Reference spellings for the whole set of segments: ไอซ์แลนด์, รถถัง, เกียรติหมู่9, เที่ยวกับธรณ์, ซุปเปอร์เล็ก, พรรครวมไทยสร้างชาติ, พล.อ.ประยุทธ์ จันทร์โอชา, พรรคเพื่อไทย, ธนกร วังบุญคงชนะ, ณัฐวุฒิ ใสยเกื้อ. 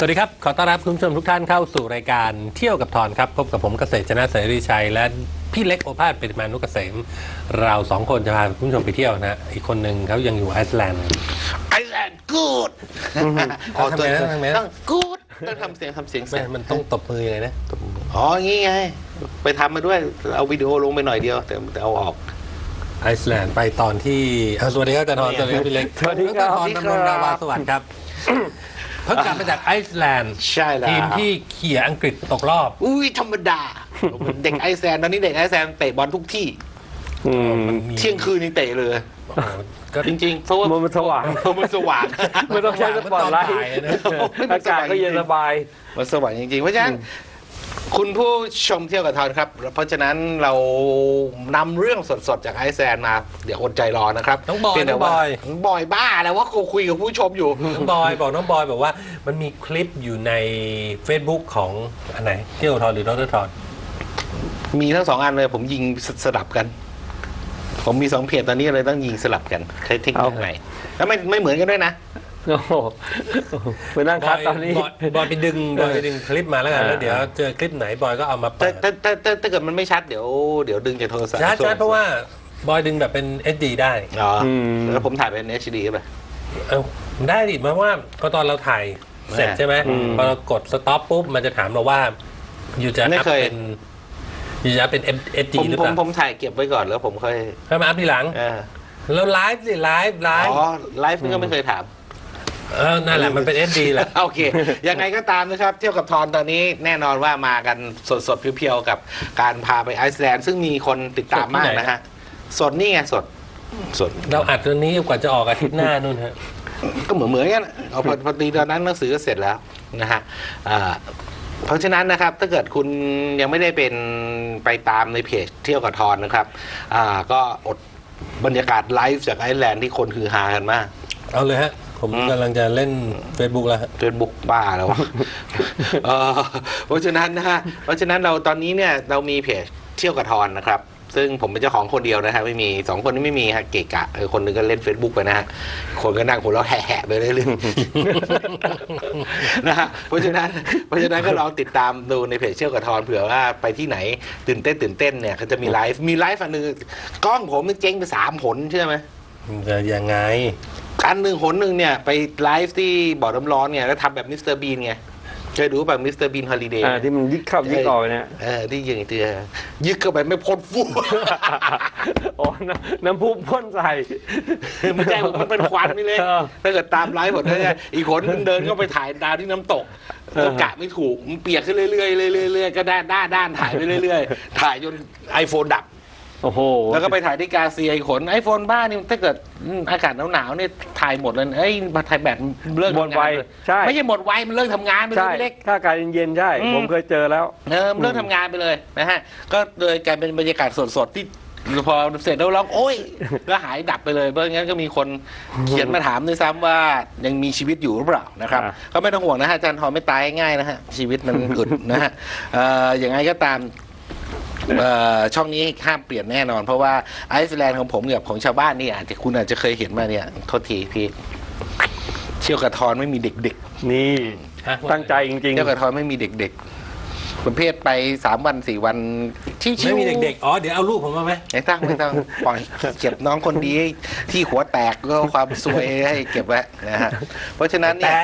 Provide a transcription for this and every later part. สวัสดีครับขอต้อนรับคุณผู้ชมทุกท่านเข้าสู่รายการเที่ยวกับธรครับพบกับผมเกษตรชนะเสรีชัยและพี่เล็กโอภาสปฏิมานุเกษมเราสองคนจะพาคุณผู้ชมไปเที่ยวนะอีกคนหนึ่งเขายังอยู่ไอซ์แลนด์กูดเอาตัวต้องกูดต้องทำเสียงแสบมันต้องตบมือเลยนะตบมืออ๋องี้ไงไปทำมาด้วยเอาวิดีโอลงไปหน่อยเดียวแต่เอาออกไอซ์แลนด์ไปตอนที่สวัสดีครับอาจารย์ธรสวัสดีพี่เล็กสวัสดีครับอาจารย์ธรดาวาสวัสดิ์ครับเพิ่งกลับมาจากไอซ์แลนด์ทีมที่เขี่ยอังกฤษตกรอบอุ้ยธรรมดาเด็กไอซ์แลนด์ตอนนี้เด็กไอซ์แลนด์เตะบอลทุกที่เที่ยงคืนนี่เตะเลยก็จริงๆเพราะว่ามันสว่างมันต้องใช้สปอตไลท์อากาศก็เย็นสบายมันสว่างจริงๆเพราะฉะนั้นคุณผู้ชมเที่ยวกับธรครับเพราะฉะนั้นเรานำเรื่องสดๆจากไอซ์แลนด์มาเดี๋ยวอดใจรอนะครับน้องบอยบ้าแล้วว่าคุยกับผู้ชมอยู่น้องบอยบอกว่ามันมีคลิปอยู่ใน Facebook ของอันไหนเที่ยวกับธรหรือดร.ธรมีทั้งสองอันเลยผมยิงสลับกันผมมี2เพจตอนนี้เลยต้องยิงสลับกันใช้เทคนิคไหนแล้วไม่เหมือนกันด้วยนะโอ้โหไปนั่งคัดตอนนี้บอยไปดึงคลิปมาแล้วกันแล้วเดี๋ยวเจอคลิปไหนบอยก็เอามาเปิดถ้าเกิดมันไม่ชัดเดี๋ยวดึงจากโทรศัพท์ชัดเพราะว่าบอยดึงแบบเป็น HD ได้แล้วผมถ่ายเป็น HD ไปได้ดิมาว่าก็ตอนเราถ่ายเสร็จใช่ไหมพอเรากดสต็อปปุ๊บมันจะถามเราว่าอยู่จะอัพเป็นHD หรือเปล่าผมถ่ายเก็บไว้ก่อนแล้วผมค่อยมาอัพทีหลังแล้วไลฟ์อ๋อไลฟ์นี่ก็ไม่เคยถามนั่นแหละมันเป็น SD แหละโอเคยังไงก็ตามนะครับเที่ยวกับธรตอนนี้แน่นอนว่ามากันสดๆเพียวๆกับการพาไปไอซ์แลนด์ซึ่งมีคนติดตามมากนะฮะสดนี่ไงสดเราอัดวันนี้กว่าจะออกอาทิตย์หน้านู่นฮะก็เหมือนกันเอาพอดีตอนนั้นหนังสือก็เสร็จแล้วนะฮะเพราะฉะนั้นนะครับถ้าเกิดคุณยังไม่ได้เป็นไปตามในเพจเที่ยวกับธรนะครับก็อดบรรยากาศไลฟ์จากไอซ์แลนด์ที่คนฮือฮากันมากเอาเลยฮะผมกำลังจะเล่น Facebook แล้ว Facebook บ้าแล้วเพราะฉะนั้นนะฮะเพราะฉะนั้นเราตอนนี้เนี่ยเรามีเพจเที่ยวกับธรนะครับซึ่งผมเป็นเจ้าของคนเดียวนะฮะไม่มี2คนนี่ไม่มีฮะเกะกะคนหนึ่งก็เล่น Facebook ไปนะฮะคนก็นั่งหัวเราะแห่ไปเรื่อยๆนะฮะเพราะฉะนั้นก็ลองติดตามดูในเพจเที่ยวกับธรเผื่อว่าไปที่ไหนตื่นเต้นเนี่ยเขาจะมีไลฟ์อันนึงกล้องผมนี่เจ๊งไป3 หนใช่ไหมจะยังไงอันหนึ่งหนึ่งเนี่ยไปไลฟ์ที่บ่อน้ำร้อนเนี่ยแล้วทำแบบมิสเตอร์บีนไงเคยดูแบบมิสเตอร์บีนฮอลิเดย์ที่มันยึกเข้ายึกออกเนี่ยที่ยิงเตือยึกเข้าไปไม่พ้นฟุ้งอ๋อน้ำพุพ่นใส่ไม่ใช่มันเป็นควันนี่เลยถ้าเกิดตามไลฟ์ผมได้อีกคนเดินเข้าไปถ่ายดาวที่น้ำตกกะไม่ถูกมันเปียกขึ้นเรื่อยๆก็ด้านถ่ายไปเรื่อยๆถ่ายจน iPhone ดับแล้วก็ไปถ่ายที่กาเซียขนไอโฟนบ้านนี่ถ้าเกิดอากาศหนาวๆเนี่ยถ่ายหมดเลยไอ้มาถ่ายแบตเลิกหมดไวใช่ไม่ใช่หมดไวมันเลิกทำงานไปเลยเล็กถ้าอากาศเย็นๆใช่ผมเคยเจอแล้วเลิกทำงานไปเลยนะฮะก็เลยกลายเป็นบรรยากาศสดๆที่พอเสร็จแล้วร้องโอ้ยก็หายดับไปเลยเพราะงั้นก็มีคนเขียนมาถามด้วยซ้ำว่ายังมีชีวิตอยู่หรือเปล่านะครับก็ไม่ต้องห่วงนะฮะอาจารย์ธรไม่ตายง่ายนะฮะชีวิตมันอึดนะฮะอย่างไรก็ตามช่องนี้ห้ามเปลี่ยนแน่นอนเพราะว่าไอซ์แลนด์ของผมกับของชาวบ้านนี่อาจจะคุณอาจจะเคยเห็นมาเนี่ยโทษทีพี่เที่ยวกับธรไม่มีเด็กๆนี่ตั้งใจจริงๆเที่ยวกับธรไม่มีเด็กๆประเภทไป3 วัน 4 วันที่ไม่มีเด็กๆอ๋อเดี๋ยวเอาลูกผมมาไหมไม่ต้องปล่อยเก็บน้องคนดีที่หัวแตกก็ความสวยให้เก็บไว้นะฮะเพราะฉะนั้นเนี่ย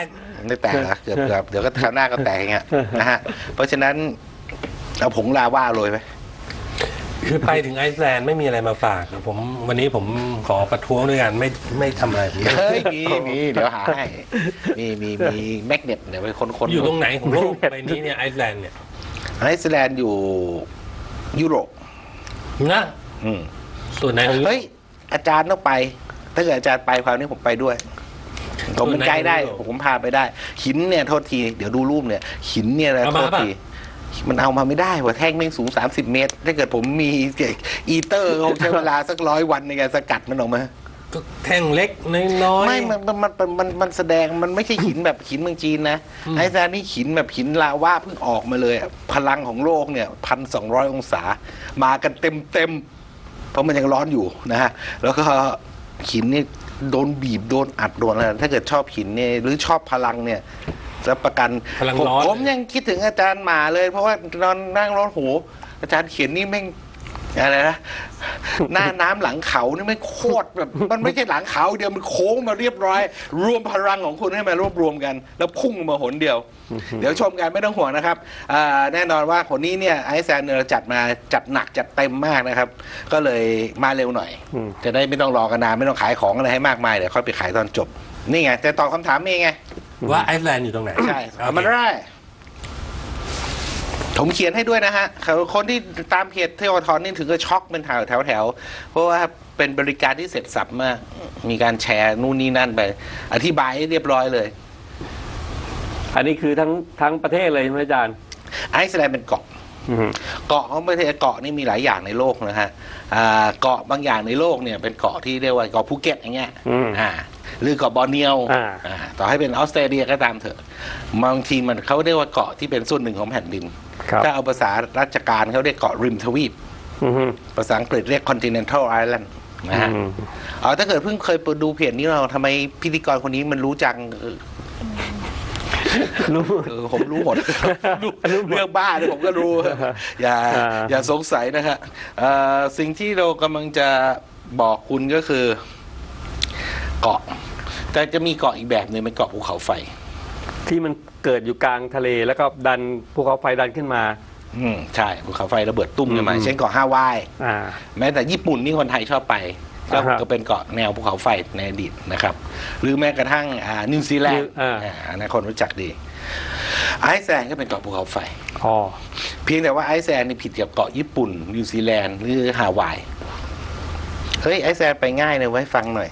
ไม่แตกนะเกือบเดี๋ยวก็คราวหน้าก็แตกอย่างเงี้ยนะฮะเพราะฉะนั้นเอาผงลาว่าเลยไหมคือไปถึงไอซ์แลนด์ไม่มีอะไรมาฝากผมวันนี้ผมขอประท้วงด้วยกันไม่ทำอะไรเฮ้ยมีเดี๋ยวหาให้มีแมกเนตเดี๋ยวไปคนอยู่ตรงไหนของโลกใบนี้เนี่ยไอซ์แลนด์อยู่ยุโรปนะส่วนไหนเฮ้ยอาจารย์ต้องไปถ้าเกิดอาจารย์ไปคราวนี้ผมไปด้วยผมเป็นไกด์ได้ผมพาไปได้หินเนี่ยโทษทีเดี๋ยวดูรูปเนี่ยหินเนี่ยโทษทีมันเอามาไม่ได้ว่าแท่งแม่งสูง30 เมตรถ้าเกิดผมมีอีเตอร์คงใช้เวลาสัก100 วันในการสกัดมันออกมาแท่งเล็กน้อยไม่มันแสดงมันไม่ใช่หินแบบหินเมืองจีนนะไอซ์แลนด์นี่หินแบบหินลาวาเพิ่งออกมาเลยพลังของโลกเนี่ย1,200 องศามากันเต็มเพราะมันยังร้อนอยู่นะฮะแล้วก็หินนี่โดนบีบโดนอัดโดนอะไรถ้าเกิดชอบหินเนี่ยหรือชอบพลังเนี่ย รับประกันผมยังคิดถึงอาจารย์หมาเลยเพราะว่านอนนั่งรถหูอาจารย์เขียนนี่แม่งอะไรนะหน้าน้ำหลังเขานี่ไม่โคตรแบบมันไม่ใช่หลังเขาเดียวมันโค้งมาเรียบร้อยรวมพลังของคุณให้มารวบรวมกันแล้วพุ่งมาหนเดียวเดี๋ยวชมกันไม่ต้องห่วงนะครับแน่นอนว่าคนนี้เนี่ยไอซ์แลนด์เราจัดหนักจัดเต็มมากนะครับก็เลยมาเร็วหน่อยจะได้ไม่ต้องรอกันนานไม่ต้องขายของอะไรให้มากมายเดี๋ยวค่อยไปขายตอนจบนี่ไงจะตอบคำถามเองไงว่าไอซ์แลนด์อยู่ตรงไหนใช่มันได้ผมเขียนให้ด้วยนะฮะคนที่ตามเพจเทวทอนนี่ถึงก็ช็อกเป็นแถวแถวเพราะว่าเป็นบริการที่เสร็จสรรพมากมีการแชร์นู่นนี่นั่นไปอธิบายเรียบร้อยเลยอันนี้คือทั้งประเทศเลยใช่ไหมอาจารย์ไอซ์แลนด์เป็นเกาะของประเทศเกาะนี่มีหลายอย่างในโลกนะฮะเกาะบางอย่างในโลกเนี่ยเป็นเกาะที่เรียกว่าเกาะภูเก็ตอย่างเงี้ยหรือเกาะบอร์เนียวต่อให้เป็นออสเตรเลียก็ตามเถอะบางทีมันเขาเรียกว่าเกาะที่เป็นส่วนหนึ่งของแผ่นดินถ้าเอาภาษาราชการเขาเรียกเกาะริมทวีปภาษาอังกฤษเรียก continental island นะฮะถ้าเกิดเพิ่งเคยไปดูเพจนี้เราทำไมพิธีกรคนนี้มันรู้จังผมรู้หมดเรื่องบ้าเนี่ยผมก็รู้อย่าสงสัยนะฮะสิ่งที่เรากำลังจะบอกคุณก็คือเกาะแต่จะมีเกาะอีกแบบหนึ่งเป็นเกาะภูเขาไฟที่มันเกิดอยู่กลางทะเลแล้วก็ดันภูเขาไฟดันขึ้นมาใช่ภูเขาไฟระเบิดตุ้มขึ้นมาเช่นเกาะฮาวายแม้แต่ญี่ปุ่นนี่คนไทยชอบไปก็เป็นเกาะแนวภูเขาไฟในอดีตนะครับหรือแม้กระทั่งนิวซีแลนด์นะคนรู้จักดีไอซ์แลนด์ก็เป็นเกาะภูเขาไฟเพียงแต่ว่าไอซ์แลนด์นี่ผิดกับเกาะญี่ปุ่นนิวซีแลนด์หรือฮาวายเฮ้ยไอซ์แลนด์ไปง่ายเลยไว้ฟังหน่อย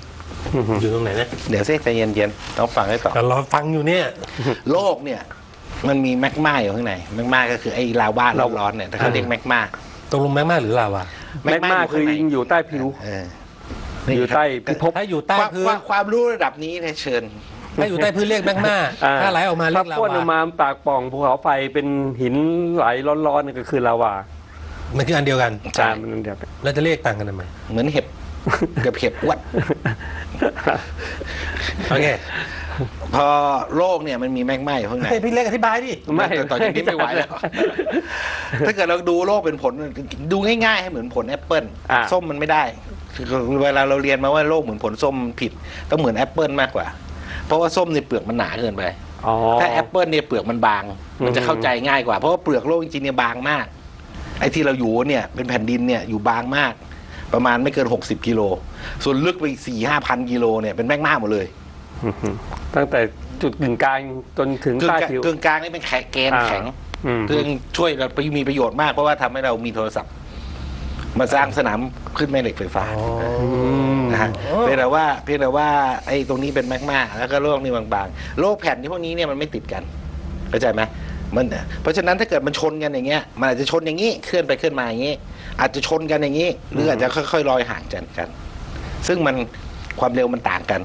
อยู่ตรงไหนเนี่ยเดี๋ยวเส้นใจเย็นๆต้องฟังให้ต่อเราฟังอยู่เนี่ยโลกเนี่ยมันมีแมกมาอยู่ข้างในแมกมาก็คือไอ้ลาวาร้อนๆเนี่ยแต่เขาเรียกแมกมาตกลงแมกมาหรือลาวาแมกมาคือยิงอยู่ใต้ผิวอยู่ใต้พิภพถ้าอยู่ใต้พื้นความรู้ระดับนี้นะเชิญถ้าอยู่ใต้พื้นเรียกแมกมาถ้าไหลออกมาเรียกลาวาถ้าพ่นออกมาปากป่องภูเขาไฟเป็นหินไหลร้อนๆก็คือลาวามันคืออันเดียวกันใช่มันอันเดียวกันแล้วจะเรียกต่างกันทำไมเหมือนเห็บกับเห็บวัดโอเคพอโลกเนี่ยมันมีแมกมาอยู่ข้างในพี่เล็กอธิบายดิไม่ต่อจากนี้ไม่ไหวแล้วถ้าเกิดเราดูโลกเป็นผลดูง่ายๆให้เหมือนผลแอปเปิลส้มมันไม่ได้เวลาเราเรียนมาว่าโลกเหมือนผลส้มผิดต้องเหมือนแอปเปิลมากกว่าเพราะว่าส้มในเปลือกมันหนาเกินไปถ้าแอปเปิลเนี่ยเปลือกมันบางมันจะเข้าใจง่ายกว่าเพราะว่าเปลือกโลกจริงๆเนี่ยบางมากไอ้ที่เราอยู่เนี่ยเป็นแผ่นดินเนี่ยอยู่บางมากประมาณไม่เกิน60กิโลส่วนลึกไป 4-5,000 กิโลเนี่ยเป็นแมกมาหมดเลยตั้งแต่จุดกึ่งกลางจนถึงใต้ผิวกึ่งกลางนี่เป็นแข็งแกร่งแข็งซึ่งช่วยเรามีประโยชน์มากเพราะว่าทำให้เรามีโทรศัพท์มาสร้างสนามขึ้นแม่เหล็กไฟฟ้านะฮะเพียงแต่ว่าไอ้ตรงนี้เป็นแมกมาแล้วก็โลกนี่บางๆโลกแผ่นที่พวกนี้เนี่ยมันไม่ติดกันเข้าใจไหมมันเพราะฉะนั้นถ้าเกิดมันชนกันอย่างเงี้ยมันอาจจะชนอย่างนี้เคลื่อนไปเคลื่อนมาอย่างนี้อาจจะชนกันอย่างนี้หรืออาจจะค่อยๆลอยห่างกันซึ่งมันความเร็วมันต่างกัน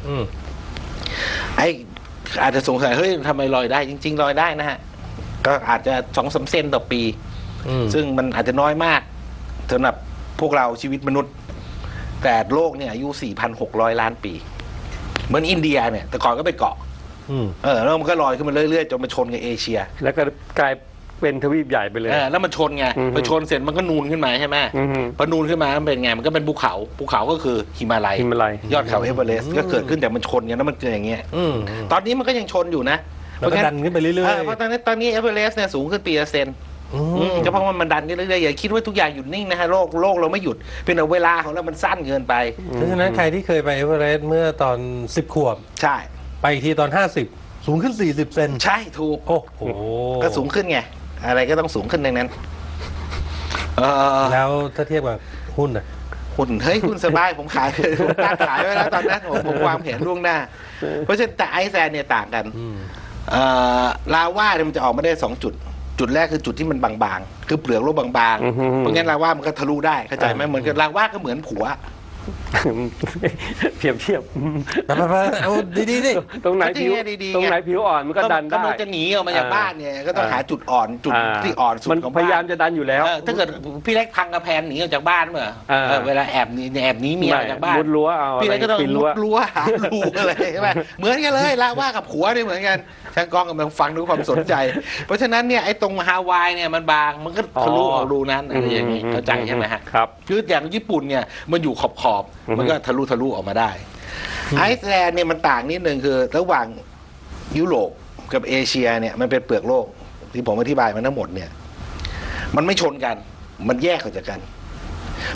ไออาจจะสงสัยเฮ้ยทำไมลอยได้จริงๆลอยได้นะฮะก็อาจจะ2-3 เซนต่อปีซึ่งมันอาจจะน้อยมากสำหรับพวกเราชีวิตมนุษย์แต่โลกเนี่ยอายุ 4,600 ล้านปีเหมือนอินเดียเนี่ยแต่ก่อนก็เป็นเกาะแล้วมันก็ลอยขึ้นมาเรื่อยๆจนมาชนกับเอเชียแล้วก็กลายเป็นทวีปใหญ่ไปเลยแล้วมันชนไงพอชนเสร็จมันก็นูนขึ้นมาใช่ไหมพอนูนขึ้นมามันเป็นไงมันก็เป็นภูเขาก็คือหิมาลัยยอดเขาเอเวอเรสต์ก็เกิดขึ้นแต่มันชนกันแล้วมันเกิดอย่างเงี้ยตอนนี้มันก็ยังชนอยู่นะแล้วก็ดันขึ้นไปเรื่อยๆเพราะตอนนี้เอเวอเรสต์เนี่ยสูงขึ้นปีละเซนก็เพราะว่ามันดันขึ้นเรื่อยๆอย่าคิดว่าทุกอย่างหยุดนิ่งนะฮะโลกเราไม่หยุดเป็นเวลาของเรามันสั้นเกินไปเพราะฉะนั้นใครที่เคยไปเอเวอเรสต์เมื่อตอน10ขวบใช่ไปอีกทีตอน50สูงขึ้น40เซนใช่ถูกโอ้โหก็สูงขึ้นไงอะไรก็ต้องสูงขึ้นดังนั้นแล้วถ้าเทียบกับหุ้นเฮ้ยหุ้นสบายผมขายผมตั้งขายไว้แล้วตอนนั้นผมวางแผนล่วงหน้าเพราะฉะนั้นแต่ไอซ์แลนด์เนี่ยต่างกันลาว่าเนี่ยมันจะออกมาได้2จุดจุดแรกคือจุดที่มันบางๆคือเปลือกโลกบางๆเพราะงั้นลาว่ามันก็ทะลุได้เข้าใจไหมเหมือนกับลาว่าก็เหมือนผัว เปรียบเทียบเอาดีๆดิตรงไหนผิวอ่อนมันก็ดันได้กำลังจะหนีออกมาจากบ้านเนี่ยก็ต้องหาจุดอ่อนจุดที่อ่อนสุดของพยายามจะดันอยู่แล้วถ้าเกิดพี่เล็กพังกระแพงหนีออกจากบ้านเมื่อเวลาแอบหนีเมียออกจากบ้านมุดรั้วเอาพี่เล็กก็ต้องมุดรั้วหาลูกอะไรใช่ไหมเหมือนกันเลยละว่ากับผัวนี่เหมือนกันช่างกล้องกำลังฟังด้วยความสนใจเพราะฉะนั้นเนี่ยไอ้ตรงฮาวายเนี่ยมันบางมันก็ทะลุออกรูนั้นอะไรอย่างนี้เข้าใจใช่ไหมฮะคืออย่างญี่ปุ่นเนี่ยมันอยู่ขอบมันก็ทะลุออกมาได้ไอซ์แลนด์เนี่ยมันต่างนิดนึงคือระหว่างยุโรปกับเอเชียเนี่ยมันเป็นเปลือกโลกที่ผมอธิบายมาทั้งหมดเนี่ยมันไม่ชนกันมันแยกออกจากกัน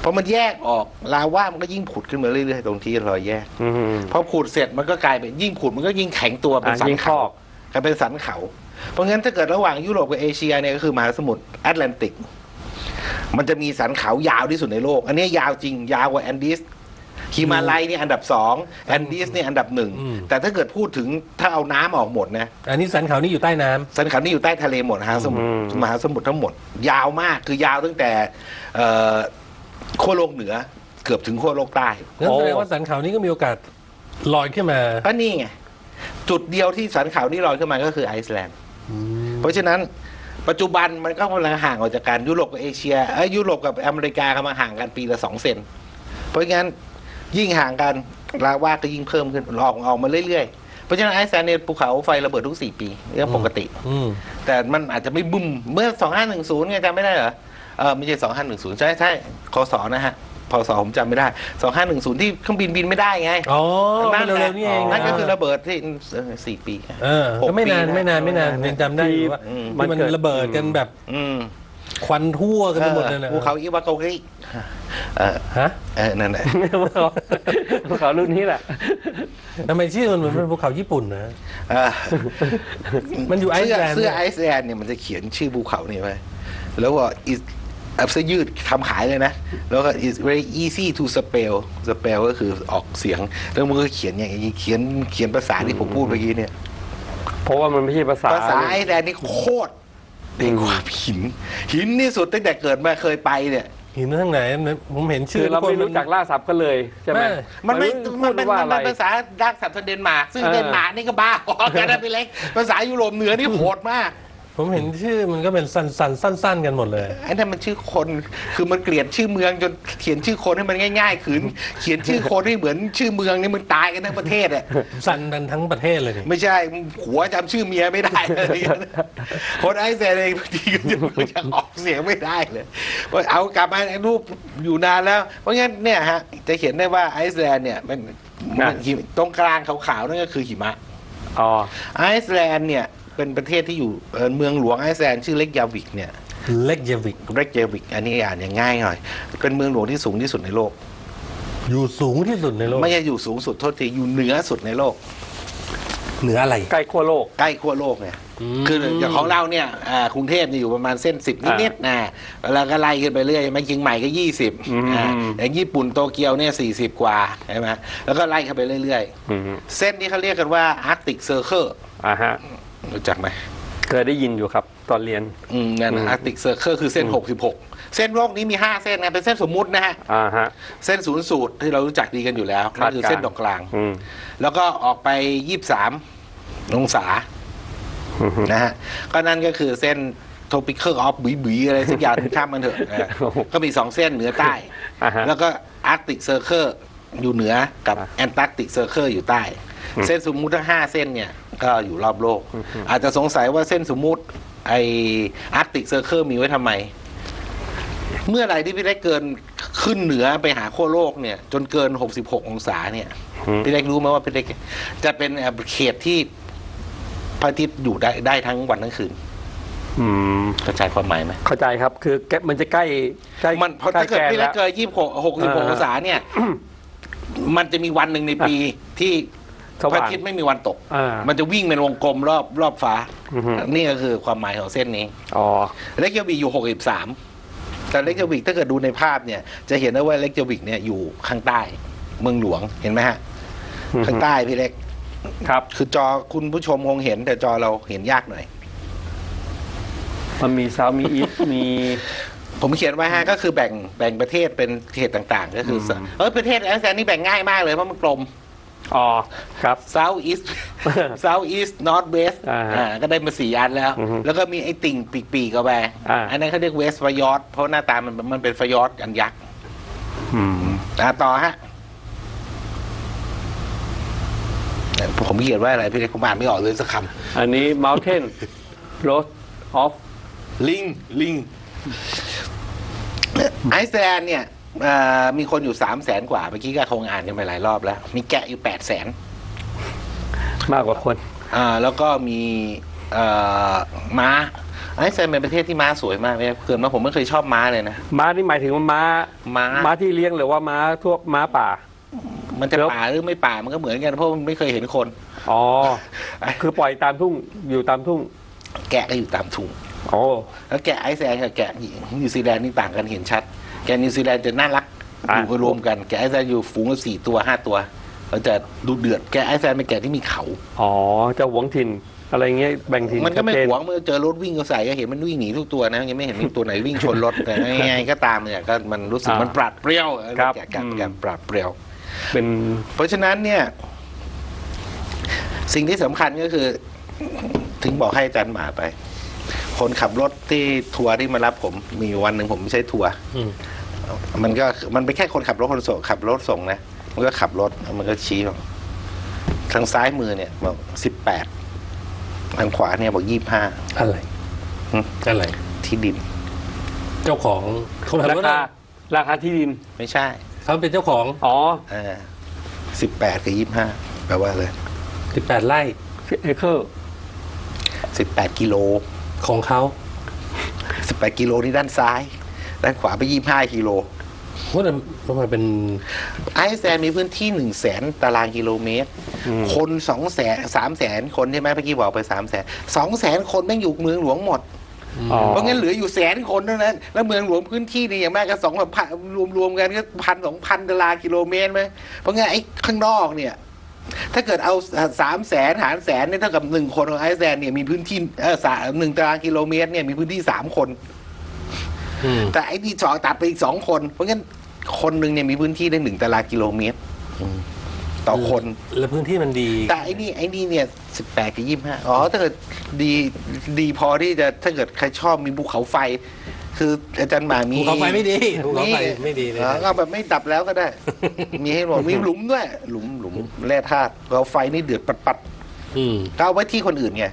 พอมันแยกออกลาว่ามันก็ยิ่งผุดขึ้นมาเรื่อยๆตรงที่เราแยกพอผุดเสร็จมันก็กลายเป็นยิ่งผุดมันก็ยิ่งแข็งตัวเป็นสันเขากลายเป็นสันเขาเพราะงั้นถ้าเกิดระหว่างยุโรปกับเอเชียเนี่ยก็คือมหาสมุทรแอตแลนติกมันจะมีสันเขายาวที่สุดในโลกอันนี้ยาวจริงยาวกว่าแอนดีสฮิมาลัยนี่อันดับ2แอนดีสนี่อันดับ1แต่ถ้าเกิดพูดถึงถ้าเอาน้ำออกหมดนะอันนี้สันเขานี่อยู่ใต้น้ำสันเขานี่อยู่ใต้ทะเลหมดมหาสมุทรทั้งหมดยาวมากคือยาวตั้งแต่ขั้วโลกเหนือเกือบถึงขั้วโลกใต้นั่นแสดงว่าสันเขานี่ก็มีโอกาสลอยขึ้นมาก็นี่ไงจุดเดียวที่สันเขานี่ลอยขึ้นมาก็คือไอซ์แลนด์เพราะฉะนั้นปัจจุบันมันก็กำลังห่างออกจากกันยุโรปกับเอเชียยุโรปกับอเมริกากำลังห่างกันปีละ2 เซนเพราะงั้นยิ่งห่างกันลาว่าก็ยิ่งเพิ่มขึ้นออกมาเรื่อยๆเพราะฉะนั้นไอซ์แลนด์เนี่ยภูเขาไฟระเบิดทุก4 ปีเรื่องปกติแต่มันอาจจะไม่บึ้มเมื่อ2510ไงจำไม่ได้เหรอไม่ใช่2510ใช่คสนะฮะพสผมจำไม่ได้2510ที่เครื่องบินบินไม่ได้ไงอ๋อเร็วๆนี่เองนั่นก็คือระเบิดที่4 ปีก็ไม่นานยังจำได้ว่ามันระเบิดกันแบบควันทั่วกันหมดเลยนะภูเขาอิวาโกริฮะนั่นแหละภูเขารุ่นนี้แหละทำไมชื่อมันเหมือนภูเขาญี่ปุ่นนะมันอยู่ไอซ์แลนด์เสื้อไอซ์แลนด์เนี่ยมันจะเขียนชื่อภูเขานี่ไว้แล้วก็อับเสื้อยืดทำขายเลยนะแล้วก็ it's very easy to spell ก็คือออกเสียงแล้วมันก็เขียนอย่างนี้เขียนภาษาที่ผมพูดเมื่อกี้เนี่ยเพราะว่ามันไม่ใช่ภาษาไอซ์แลนด์นี่โคตรเป็นความหินที่สุดตั้งแต่เกิดมาเคยไปเนี่ยหินทั้งไหนผมเห็นชื่อเราไม่รู้จักล่าสับกันเลยใช่ไหมมันเป็นภาษาล่าสับทางเดนมาร์กซึ่งเดนมาร์กนี่ก็บ้าออกกันไปเล็กภาษายุโรปเหนือนี่โหดมากผมเห็นชื่อมันก็เป็นสั้นๆกันหมดเลยไอ้นั่นมันชื่อคนคือมันเกลียดชื่อเมืองจนเขียนชื่อคนให้มันง่ายๆขืนเขียนชื่อคนให้เหมือนชื่อเมืองนี่มันตายกันทั้งประเทศอ่ะสั่นกันทั้งประเทศเลยไม่ใช่หัวจำชื่อเมียไม่ได้เลยคนไอซ์แลนด์เองบางทีก็จะออกเสียงไม่ได้เลยเอากลับมารูปอยู่นานแล้วเพราะงั้นเนี่ยฮะจะเห็นได้ว่าไอซ์แลนด์เนี่ยมันตรงกลางขาวๆนั่นก็คือหิมะอ๋อไอซ์แลนด์เนี่ยเป็นประเทศที่อยู่เมืองหลวงไอซ์แลนด์ชื่อReykjavikเนี่ยReykjavikอันนี้อ่านง่ายหน่อยเป็นเมืองหลวงที่สูงที่สุดในโลกอยู่สูงที่สุดในโลกไม่ใช่อยู่สูงสุดโทษทีอยู่เหนือสุดในโลกเหนืออะไรใกล้ขั้วโลกใกล้ขั้วโลกเนี่ยคืออย่างของเราเนี่ยกรุงเทพอยู่ประมาณเส้น10นิดๆนะแล้วก็ไล่ขึ้นไปเรื่อยมาเชียงใหม่ก็20อย่างญี่ปุ่นโตเกียวเนี่ย40 กว่าใช่ไหมแล้วก็ไล่ขึ้นไปเรื่อยๆเส้นนี้เขาเรียกกันว่าอาร์กติกเซอร์เคิลรู้จักไหมเคยได้ยินอยู่ครับตอนเรียนงานอาร์กติกเซอร์เคิลคือเส้น66เส้นโลกนี้มี5 เส้นนะเป็นเส้นสมมุตินะฮะเส้นศูนย์สูตรที่เรารู้จักดีกันอยู่แล้วนั่นคือเส้นตรงกลางแล้วก็ออกไป23 องศานะฮะก็นั่นก็คือเส้นโทปิคเคิลออฟบีอะไรสักอย่างข้ามมันเถอะก็มี2 เส้นเหนือใต้แล้วก็อาร์กติกเซอร์เคิลอยู่เหนือกับแอนตาร์กติกเซอร์เคิลอยู่ใต้เส้นสมมุติทั้ง5 เส้นเนี่ยก็อยู่รอบโลกอาจจะสงสัยว่าเส้นสมมุติไออาร์กติกเซอร์เคิลมีไว้ทำไมเมื่อไหร่ที่พี่เล็กเกินขึ้นเหนือไปหาขั้วโลกเนี่ยจนเกิน66 องศาเนี่ยพี่เล็กรู้ไหมว่าพี่เล็กจะเป็นเขตที่พระอาทิตย์อยู่ได้ทั้งวันทั้งคืนเข้าใจความหมายไหมเข้าใจครับคือมันจะใกล้มันพอถ้าเกิดพี่เล็กเกิน66 องศาเนี่ยมันจะมีวันหนึ่งในปีที่พระอาทิตย์ไม่มีวันตกมันจะวิ่งเป็นวงกลมรอบฟ้านี่ก็คือความหมายของเส้นนี้อ๋อเล็กเจวิกอยู่63แต่เล็กเจวิกถ้าเกิดดูในภาพเนี่ยจะเห็นได้ว่าเล็กเจวิกเนี่ยอยู่ข้างใต้เมืองหลวงเห็นไหมฮะข้างใต้พี่เล็กครับคือจอคุณผู้ชมคงเห็นแต่จอเราเห็นยากหน่อยมันมีเซาท์มีอีสต์มี ผมเขียนไว้ฮะก็คือแบ่งประเทศเป็นเขตต่างๆก็คือประเทศอังกฤษนี่แบ่งง่ายมากเลยเพราะมันกลมอ๋อครับ south east south east north west ก็ได้มา4 อันแล้วแล้วก็มีไอ้ติ่งปีกเข้าไปอันนั้นเขาเรียก west ฟยอร์ดเพราะหน้าตามันเป็นฟยอร์ดอันยักษ์ต่อฮะผมเขียนว่าอะไรพี่เล็กผมอ่านไม่ออกเลยสักคำอันนี้ mountain road of ลิงไอซ์แลนด์เนี่ยมีคนอยู่ 300,000 กว่าเมื่อกี้ก็คงอ่านกันไปหลายรอบแล้วมีแกะอยู่ 800,000 มากกว่าคนแล้วก็มีม้าไอซ์แลนด์เป็นประเทศที่ม้าสวยมากเลยเกิดมาผมไม่เคยชอบม้าเลยนะม้านี่หมายถึงว่าม้าที่เลี้ยงหรือว่าม้าทั่วม้าป่ามันจะป่าหรือไม่ป่ามันก็เหมือนกันเพราะมันไม่เคยเห็นคนอ๋อคือปล่อยตามทุ่งอยู่ตามทุ่งแกะก็อยู่ตามทุ่งโอ้แล้วแกะไอซ์แลนด์กับแกะนิวซีแลนด์นี่ต่างกันเห็นชัดแกะนิวซีแลนด์จะน่ารักอยู่รวมกันแกะไอซ์แลนด์อยู่ฝูงละ4 ตัว 5 ตัวแล้วจะดูเดือดแกะไอซ์แลนด์เป็นแกะที่มีเขาอ๋อจะหวงถิ่นอะไรเงี้ยแบ่งถิ่นมันก็ไม่หวงเมื่อเจอรถวิ่งเขาใส่ก็เห็นมันวิ่งหนีทุกตัวนะยังไม่เห็นมีตัวไหนวิ่งชนรถแต่ยังไงก็ตามเนี่ยก็มันรู้สึกมันปราดเปรี้ยวแกะกันปราดเปรี้ยวเพราะฉะนั้นเนี่ยสิ่งที่สำคัญก็คือถึงบอกให้อาจารย์หมาไปคนขับรถที่ทัวร์ที่มารับผมมีวันหนึ่งผมไม่ใช่ทัวร์มันเป็นแค่คนขับรถคนส่งขับรถส่งนะมันก็ขับรถมันก็ชี้ทางซ้ายมือเนี่ยบอก18ทางขวาเนี่ยบอก25อะไรที่ดินเจ้าของคนขับรถราคาที่ดินไม่ใช่เขาเป็นเจ้าของอ๋อ18 กับ 25แปลว่าเลย18 ไร่เอเคอร์18 กิโลของเขา18 กิโลนี่ด้านซ้ายด้านขวาไป25 กิโลเพราะมันเป็นไอซ์แลนด์มีพื้นที่100,000 ตารางกิโลเมตรคน200,000 300,000 คนใช่ไหมเมื่อกี้บอกไป300,000200,000 คนแม่งอยู่เมืองหลวงหมดเพราะงั้นเหลืออยู่100,000 คนเท่านั้นแล้วเมืองหลวงพื้นที่นี่อย่างมากก็2,000รวมกันก็1,000-2,000 ตารางกิโลเมตรไหมเพราะงั้นไอ้ข้างนอกเนี่ยถ้าเกิดเอา300,000 หาร 100,000เนี่ยเท่ากับ1 คนของไอซ์แลนด์เนี่ยมีพื้นที่1 ตารางกิโลเมตรเนี่ยมีพื้นที่3 คนแต่ไอ้ที่จอตัดไปอีก2 คนเพราะงั้นคนหนึ่งเนี่ยมีพื้นที่ได้1 ตารางกิโลเมตรต่อคนและพื้นที่มันดีแต่ไอ้นี่เนี่ย18 กับ 25อ๋อถ้าเกิดดีพอที่จะถ้าเกิดใครชอบมีภูเขาไฟคืออาจารย์หมามีภูเขาไฟไม่ดีภูเขาไฟไม่ดีเลยก็แบบไม่ดับแล้วก็ได้มีให้หมดมีหลุมด้วยหลุมแร่ธาตุเราไฟนี่เดือดปัดก้าวไว้ที่คนอื่นไง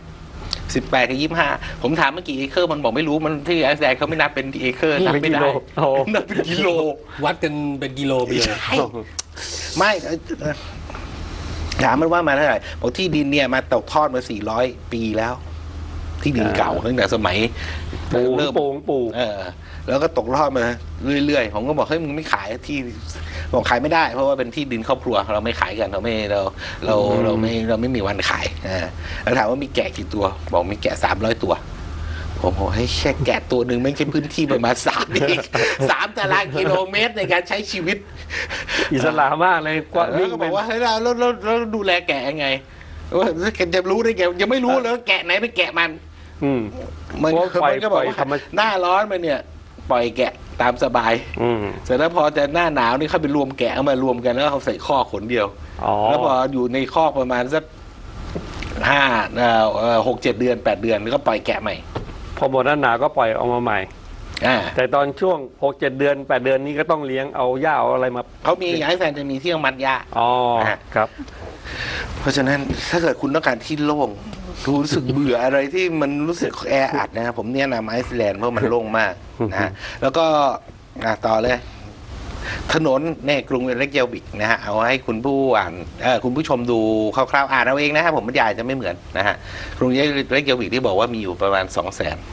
18 กับ 25ผมถามเมื่อกี้เอเคอร์มันบอกไม่รู้มันที่ไอซ์แลนด์เขาไม่นับเป็นเอเคอร์นับเป็นกิโลนับเป็นกิโลวัดกันเป็นกิโลไปเลยไม่ถามมันว่ามาเท่าไหร่บอกที่ดินเนี่ยมาตกทอดมา400 ปีแล้วที่ดินเก่าตั้งแต่สมัยปู่แล้วก็ตกทอดมาเรื่อยๆผมก็บอกเฮ้ยมึงไม่ขายที่บอกขายไม่ได้เพราะว่าเป็นที่ดินครอบครัวเราไม่ขายกันเราไม่มีวันขายแล้วถามว่ามีแกะกี่ตัวบอกมีแกะ300 ตัวผมบอกให้แค่แกะตัวหนึ่งไม่ใช่พื้นที่ประมาณ3 ตารางกิโลเมตรในการใช้ชีวิตอิสระมากเลยแล้วก็บอกว่าให้เราแล้วดูแลแกะยังไงว่าจะรู้ได้แกยังไม่รู้เลยแกะไหนไปแกะมันมันก็บอกว่าหน้าร้อนมันเนี่ยปล่อยแกะตามสบายเสร็จแล้วพอจะหน้าหนาวนี่เขาไปรวมแกะมารวมกันแล้วเขาใส่ข้อขนเดียวแล้วพออยู่ในข้อประมาณสัก5 6-7 เดือน 8 เดือนก็ปล่อยแกะใหม่พอหมดหน้าหนาวก็ปล่อยออกมาใหม่แต่ตอนช่วง6-7 เดือน 8 เดือนนี้ก็ต้องเลี้ยงเอาหญ้าเอาอะไรมาเขามีไอซ์แลนด์จะมีที่มัดหญ้าอ๋อครับเพราะฉะนั้นถ้าเกิดคุณต้องการที่โล่งรู้สึกเบื่ออะไรที่มันรู้สึกแออัดนะครับผมเนี่ยนะไอซ์แลนด์เพราะมันโล่งมากนะแล้วก็ต่อเลยถนนในกรุงเรคเยาวิกนะฮะเอาให้คุณผู้อ่านคุณผู้ชมดูคร่าวๆอ่านเอาเองนะครับผมบรรยายจะไม่เหมือนนะฮะกรุงเรคเยาวิกที่บอกว่ามีอยู่ประมาณ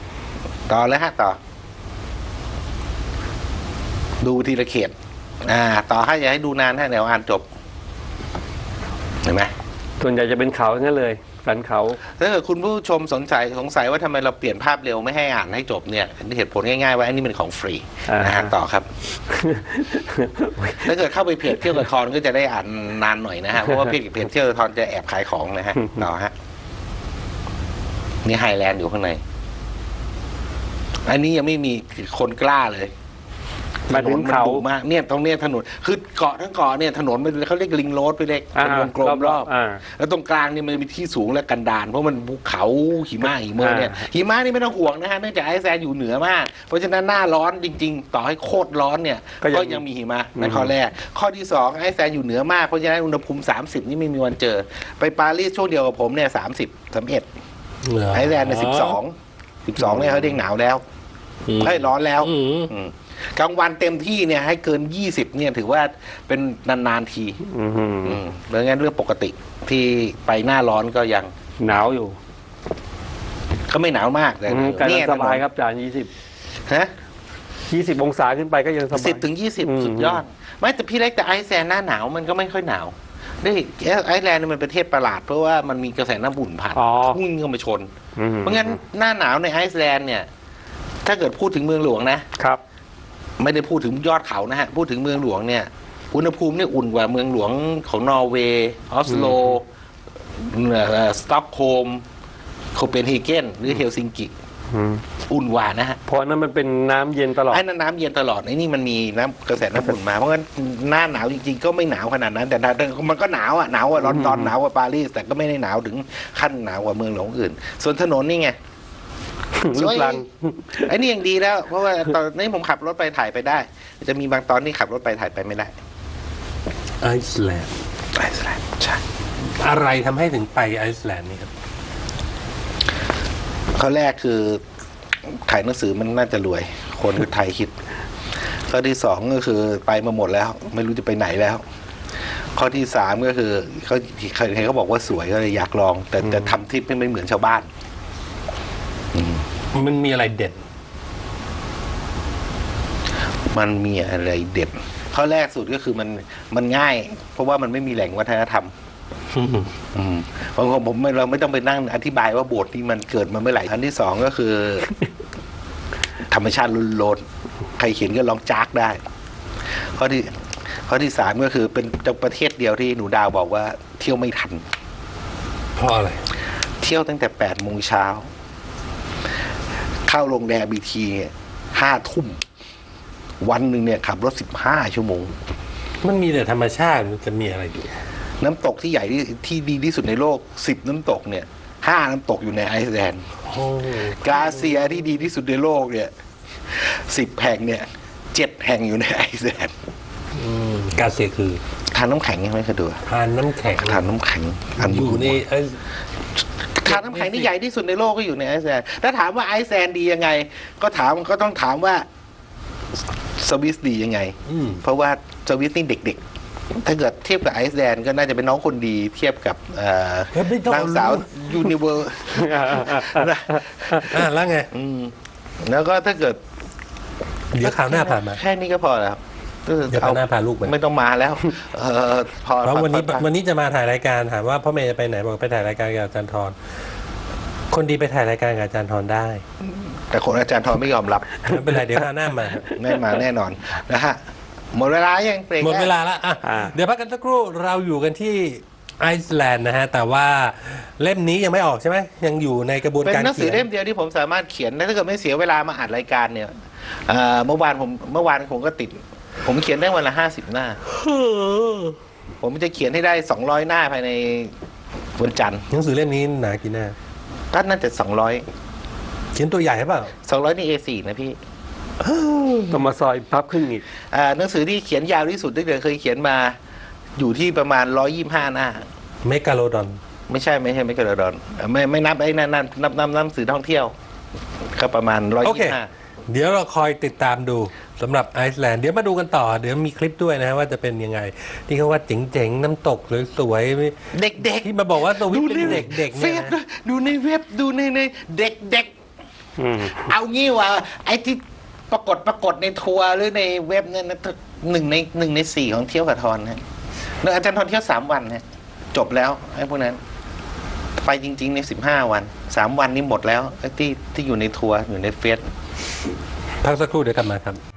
200,000ต่อเลยฮะต่อดูทีละเขตต่อให้อย่าให้ดูนานฮะเดี๋ยวอ่านจบเห็นไหมส่วนใหญ่จะเป็นเขาทั้งนั้นเลยสันเขาถ้าเกิดคุณผู้ชมสงสัยว่าทำไมเราเปลี่ยนภาพเร็วไม่ให้อ่านให้จบเนี่ยเหตุผลง่ายๆว่าอันนี้เป็นของฟรีนะฮะต่อครับถ้าเกิดเข้าไปเพจเที่ยวกับทอนก็จะได้อ่านนานหน่อยนะฮะเพราะว่าเพจเที่ยวกับทอนจะแอบขายของนะฮะต่อฮะนี่ไฮแลนด์อยู่ข้างใน อันนี้ยังไม่มีคนกล้าเลยถนนมันดุมากเนี่ยตรงนี้ถนนคือเกาะทั้งเกาะเนี่ยถนนมันเขาเรียกลิงโรดไปเล็กเป็นวงกลมรอบแล้วตรงกลางเนี่ยมันมีที่สูงและกันดารเพราะมันภูเขาหิมะหิมะเนี่ยหิมะนี่ไม่ต้องห่วงนะฮะเนื่องจากไอซ์แลนด์อยู่เหนือมากเพราะฉะนั้นหน้าร้อนจริงๆต่อให้โคตรร้อนเนี่ยก็ยังมีหิมะนั่นข้อแรกข้อที่2ไอซ์แลนด์อยู่เหนือมากเพราะฉะนั้นอุณหภูมิ30นี่ไม่มีวันเจอไปปารีสช่วงเดียวกับผมเนี่ย31ไอซ์แลนด์เนี่ย12เนี่ยเขาเรียกหนาวแล้วเฮ้ยร้อนแล้วกลางวันเต็มที่เนี่ยให้เกิน20เนี่ยถือว่าเป็นนานๆทีเพราะงั้นเรื่องปกติที่ไปหน้าร้อนก็ยังหนาวอยู่ก็ไม่หนาวมากแต่เนี่ยสบายครับจาก20ฮะ20องศาขึ้นไปก็ยังสบาย10 ถึง 20สุดยอดไม่แต่พี่เล็กแต่ไอซ์แลนด์หน้าหนาวมันก็ไม่ค่อยหนาวได้ไอซ์แลนด์มันเป็นประเทศประหลาดเพราะว่ามันมีกระแสน้ำอุ่นผ่านพุ่งเข้ามาชนเพราะงั้นหน้าหนาวในไอซ์แลนด์เนี่ยถ้าเกิดพูดถึงเมืองหลวงนะครับไม่ได้พูดถึงยอดเขานะฮะพูดถึงเมืองหลวงเนี่ยอุณหภูมิเนี่ยอุ่นกว่าเมืองหลวงของนอร์เวย์ออสโลสต็อกโฮล์มโคเปนเฮเกนหรือเฮลซิงกิอุ่นกว่านะฮะเพราะนั้นมันเป็นน้ำเย็นตลอดไอ้นั่นน้ำเย็นตลอดไอ้นี่มันมีน้ำกระแสน้ำอุ่นมาเพราะงั้นหน้าหนาวจริงๆก็ไม่หนาวขนาดนั้นแต่มันก็หนาวอ่ะหนาวกว่าลอนดอนหนาวกว่าปารีสแต่ก็ไม่ได้หนาวถึงขั้นหนาวกว่าเมืองหลวงอื่นส่วนถนนนี่ไงลูกลังไอ้นี่ยังดีแล้วเพราะว่าตอนนี้ผมขับรถไปถ่ายไปได้จะมีบางตอนที่ขับรถไปถ่ายไปไม่ได้ไอซ์แลนด์ใช่อะไรทำให้ถึงไปไอซ์แลนด์นี่ครับข้อแรกคือขายหนังสือมันน่าจะรวยคนไทยคิดข้อที่2ก็คือไปมาหมดแล้วไม่รู้จะไปไหนแล้วข้อที่3ก็คือเขาบอกว่าสวยก็เลยอยากลองแต่ทำทริปไม่เหมือนชาวบ้านมันมีอะไรเด่นข้อแรกสุดก็คือมันง่ายเพราะว่ามันไม่มีแหล่งวัฒนธรรมของผมเราไม่ต้องไปนั่งอธิบายว่าโบสถ์ที่มันเกิดมาเมื่อไหร่อันที่2ก็คือธรรมชาติล้นๆใครเห็นก็ลองจากได้ข้อที่3ก็คือเป็นประเทศเดียวที่หนูดาวบอกว่าเที่ยวไม่ทันเพราะอะไรเที่ยวตั้งแต่8 โมงเช้าเข้าโรงแรมบีที 5 ทุ่มวันหนึ่งเนี่ยขับรถ15 ชั่วโมงมันมีแต่ธรรมชาติมันจะมีอะไรดีน้ำตกที่ใหญ่ที่ดีที่สุดในโลก10 น้ำตกเนี่ย5 น้ำตกอยู่ในไอซ์แลนด์กาเซียที่ดีที่สุดในโลกเนี่ย10 แห่งเนี่ย7 แห่งอยู่ในไอซ์แลนด์กาเซียคือทานน้ำแข็งยังไม่เคยดูทานน้ำแข็งอยู่ในทานน้ำแข็งที่ใหญ่ที่สุดในโลกก็อยู่ในไอซ์แลนด์ถ้าถามว่าไอซ์แลนด์ดียังไงก็ต้องถามว่าสวิสดียังไงเพราะว่าสวิสนี่เด็กๆถ้าเกิดเทียบกับไอซ์แลนด์ก็น่าจะเป็นน้องคนดีเทียบกับนางสาวยูนิเวอร์แล้วไงแล้วก็ถ้าเกิดเดี๋ยวข่าวหน้าผ่านมาแค่นี้ก็พอแล้วเอาหน้าพาลูกไปไม่ต้องมาแล้วพอแล้ววันนี้จะมาถ่ายรายการถามว่าพ่อเมย์จะไปไหนบอกไปถ่ายรายการกับอาจารย์ธรคนดีไปถ่ายรายการกับอาจารย์ธรได้แต่คนอาจารย์ธรไม่ยอมรับไม่เป็นไรเดี๋ยวหน้ามาแน่นอนนะฮะหมดเวลายังหมดเวลาละเดี๋ยวพักกันสักครู่เราอยู่กันที่ไอซ์แลนด์นะฮะแต่ว่าเล่มนี้ยังไม่ออกใช่ไหมยังอยู่ในกระบวนการเป็นหนังสือเล่มเดียวที่ผมสามารถเขียนถ้าเกิดไม่เสียเวลามาอัดรายการเนี่ยเมื่อวานผมก็ติดผมเขียนได้วันละ50 หน้าผมจะเขียนให้ได้200 หน้าภายในวันจันทร์หนังสือเล่มนี้หนากี่หน้าก็น่าจะ200เขียนตัวใหญ่หรือเปล่า200นี่ A4 นะพี่ต้องมาซอยพับครึ่งอีกหนังสือที่เขียนยาวที่สุดที่เคยเขียนมาอยู่ที่ประมาณ125 หน้าเมกาโลดอนไม่ใช่เมกาโลดอนไม่นับไอ้นั่นนับหนังสือท่องเที่ยวก็ประมาณ125เดี๋ยวเราคอยติดตามดูสำหรับไอซ์แลนด์เดี๋ยวมาดูกันต่อเดี๋ยวมีคลิปด้วยนะว่าจะเป็นยังไงที่เขาว่าเจ๋งๆน้ำตกสวยๆเด็กๆที่มาบอกว่าตัววิวเป็นเด็กๆเนี่ยดูในเว็บดูในเด็กๆเอางี้ว่าไอ้ที่ปรากฏในทัวร์หรือในเว็บเนี่ย1 ใน 4ของเที่ยวกับธรนะแล้วอาจารย์ธรเที่ยว3 วันนะจบแล้วไอ้พวกนั้นไปจริงๆใน15 วัน3 วันนี้หมดแล้วที่อยู่ในทัวร์อยู่ในเฟซพักสักครู่เดี๋ยวกลับมาครับ